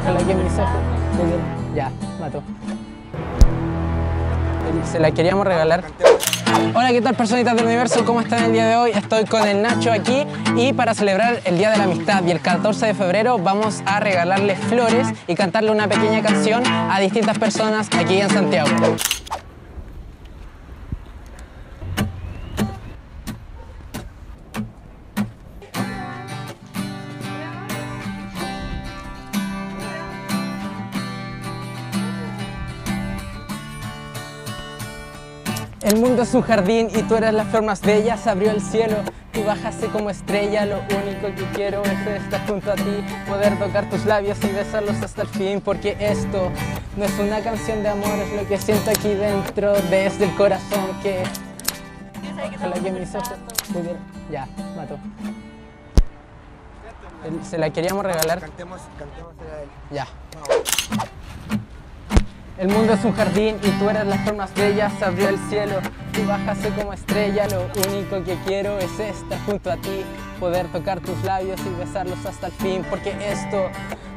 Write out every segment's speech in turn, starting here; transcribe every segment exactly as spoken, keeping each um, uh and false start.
Se la quería, ya, mató. Se la queríamos regalar. Hola, ¿qué tal, personitas del universo? ¿Cómo están el día de hoy? Estoy con el Nacho aquí y para celebrar el Día de la Amistad y el catorce de febrero vamos a regalarles flores y cantarle una pequeña canción a distintas personas aquí en Santiago. El mundo es un jardín y tú eres la flor más bella. Se abrió el cielo, tú bajaste como estrella. Lo único que quiero es estar junto a ti, poder tocar tus labios y besarlos hasta el fin. Porque esto no es una canción de amor, es lo que siento aquí dentro, desde el corazón que... Ojalá que mis ojos... Ya, mató. Se la queríamos regalar. Cantemos, cantemos a él. Ya. El mundo es un jardín y tú eres las formas bellas, abrió el cielo, tú bajaste como estrella, lo único que quiero es estar junto a ti, poder tocar tus labios y besarlos hasta el fin, porque esto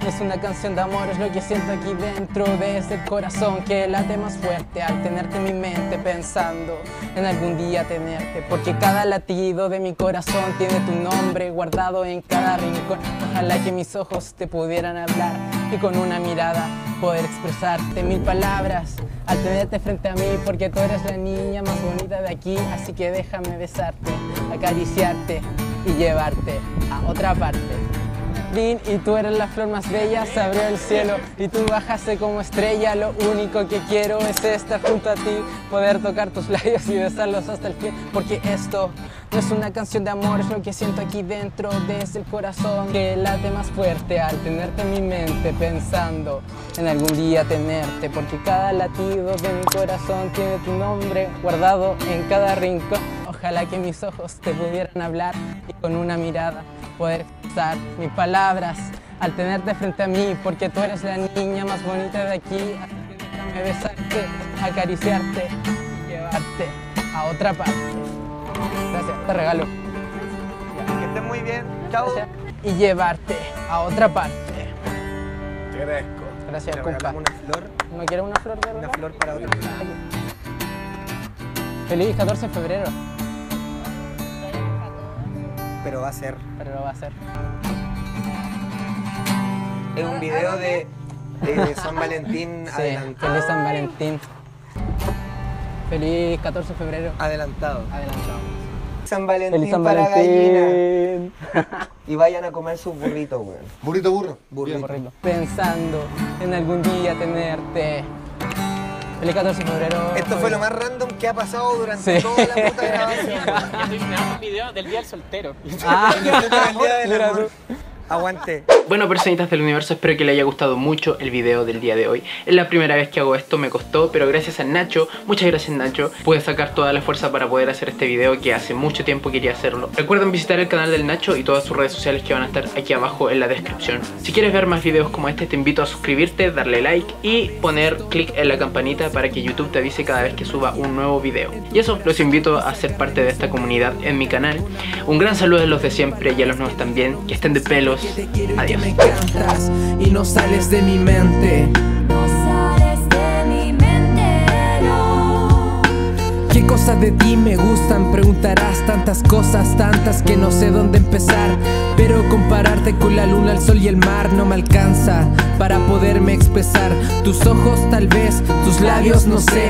no es una canción de amor, es lo que siento aquí dentro, desde el corazón que late más fuerte al tenerte en mi mente, pensando en algún día tenerte, porque cada latido de mi corazón tiene tu nombre guardado en cada rincón, ojalá que mis ojos te pudieran hablar y con una mirada poder expresarte mil palabras al tenerte frente a mí, porque tú eres la niña más bonita de aquí, así que déjame besarte, acariciarte y llevarte a otra parte. Y tú eres la flor más bella, se abrió el cielo y tú bajaste como estrella, lo único que quiero es estar junto a ti, poder tocar tus labios y besarlos hasta el fin, porque esto no es una canción de amor, es lo que siento aquí dentro, desde el corazón que late más fuerte al tenerte en mi mente, pensando en algún día tenerte, porque cada latido de mi corazón tiene tu nombre guardado en cada rincón, ojalá que mis ojos te pudieran hablar y con una mirada poder usar mis palabras al tenerte frente a mí, porque tú eres la niña más bonita de aquí, así que déjame besarte, acariciarte y llevarte a otra parte. Gracias, te regalo. Que estés muy bien, chao. Y llevarte a otra parte. Te agradezco. Gracias, compa. ¿Una flor? ¿No quieres una flor de verdad? Una flor para otra parte. Feliz catorce de febrero. Pero va a ser. Pero lo va a ser. Es un video de, de San Valentín adelantado. Feliz San Valentín. Feliz catorce de febrero. Adelantado. Adelantado. San Valentín, Feliz San Valentín para gallina. Y vayan a comer sus burritos, weón. Burrito, burro. Burrito. Burrito. Pensando en algún día tenerte. Feliz catorce de febrero. Esto fue lo más random que ha pasado durante sí. toda la puta grabación. Estoy mirando un video del día del soltero. Ah, el día del amor. Aguante. Bueno, personitas del universo, espero que les haya gustado mucho el video del día de hoy. Es la primera vez que hago esto, me costó, pero gracias a Nacho, muchas gracias Nacho, pude sacar toda la fuerza para poder hacer este video que hace mucho tiempo quería hacerlo. Recuerden visitar el canal del Nacho y todas sus redes sociales que van a estar aquí abajo en la descripción. Si quieres ver más videos como este, te invito a suscribirte, darle like y poner clic en la campanita para que YouTube te avise cada vez que suba un nuevo video. Y eso, los invito a ser parte de esta comunidad en mi canal. Un gran saludo a los de siempre y a los nuevos también, que estén de pelo. Que te quiero y que me cantas y no sales de mi mente. No sales de mi mente, no. ¿Qué cosas de ti me gustan? Preguntarás tantas cosas, tantas que no sé dónde empezar. Pero compararte con la luna, el sol y el mar no me alcanza para poderme expresar. Tus ojos tal vez, tus labios no sé.